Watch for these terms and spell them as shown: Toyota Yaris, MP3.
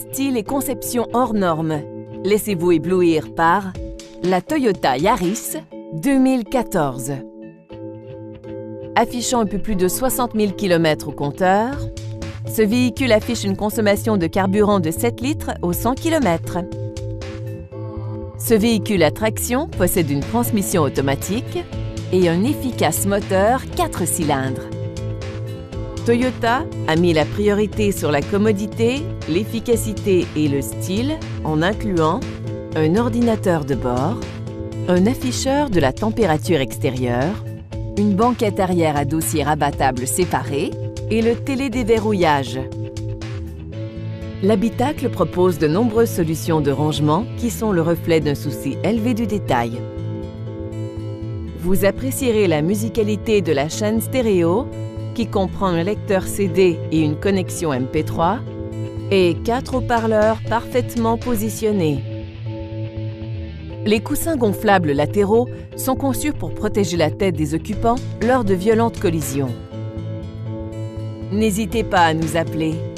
style et conception hors normes. Laissez-vous éblouir par la Toyota Yaris 2014. Affichant un peu plus de 60 000 km au compteur, ce véhicule affiche une consommation de carburant de 7 litres au 100 km. Ce véhicule à traction possède une transmission automatique et un efficace moteur 4 cylindres. Toyota a mis la priorité sur la commodité, l'efficacité et le style en incluant un ordinateur de bord, un afficheur de la température extérieure, une banquette arrière à dossier rabattable séparé et le télédéverrouillage. L'habitacle propose de nombreuses solutions de rangement qui sont le reflet d'un souci élevé du détail. Vous apprécierez la musicalité de la chaîne stéréo qui comprend un lecteur CD et une connexion MP3 et 4 haut-parleurs parfaitement positionnés. Les coussins gonflables latéraux sont conçus pour protéger la tête des occupants lors de violentes collisions. N'hésitez pas à nous appeler.